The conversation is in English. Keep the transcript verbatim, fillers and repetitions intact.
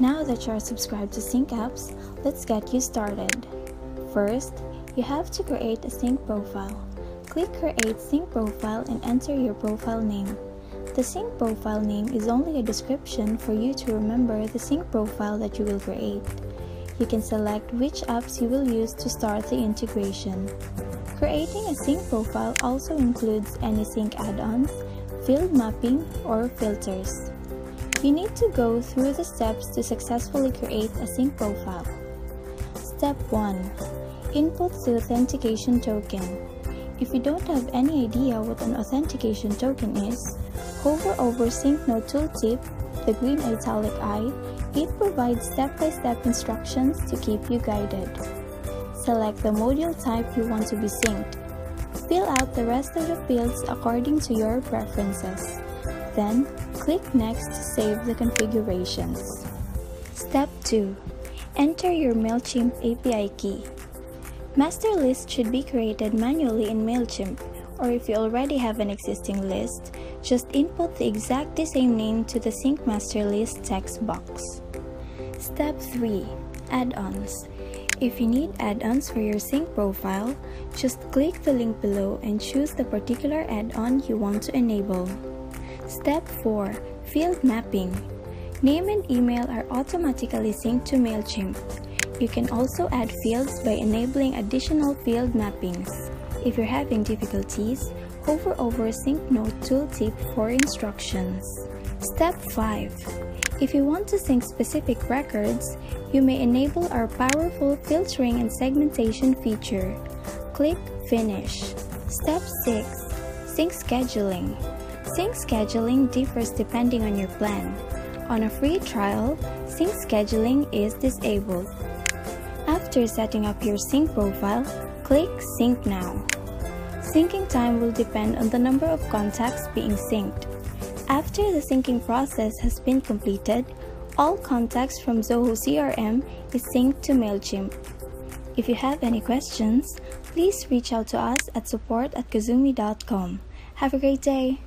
Now that you are subscribed to SyncApps, let's get you started. First, you have to create a Sync Profile. Click Create Sync Profile and enter your profile name. The Sync Profile name is only a description for you to remember the Sync Profile that you will create. You can select which apps you will use to start the integration. Creating a Sync Profile also includes any Sync add-ons, field mapping, or filters. You need to go through the steps to successfully create a Sync Profile. Step one. Input the authentication token. If you don't have any idea what an authentication token is, hover over Sync Note tooltip, the green italic eye. It provides step-by-step instructions to keep you guided. Select the module type you want to be synced. Fill out the rest of the fields according to your preferences. Then, click Next to save the configurations. Step two. Enter your MailChimp A P I key. Master list should be created manually in MailChimp, or if you already have an existing list, just input the exact same name to the Sync Master List text box. Step three. Add-ons. If you need add-ons for your Sync Profile, just click the link below and choose the particular add-on you want to enable. Step four. Field mapping. Name and email are automatically synced to MailChimp. You can also add fields by enabling additional field mappings. If you're having difficulties, hover over Sync Note tooltip for instructions. Step five. If you want to sync specific records, you may enable our powerful filtering and segmentation feature. Click Finish. Step six. Sync Scheduling. Sync Scheduling differs depending on your plan. On a free trial, Sync Scheduling is disabled. After setting up your Sync Profile, click Sync Now. Syncing time will depend on the number of contacts being synced. After the syncing process has been completed, all contacts from Zoho C R M is synced to MailChimp. If you have any questions, please reach out to us at support at kazumi dot com. Have a great day!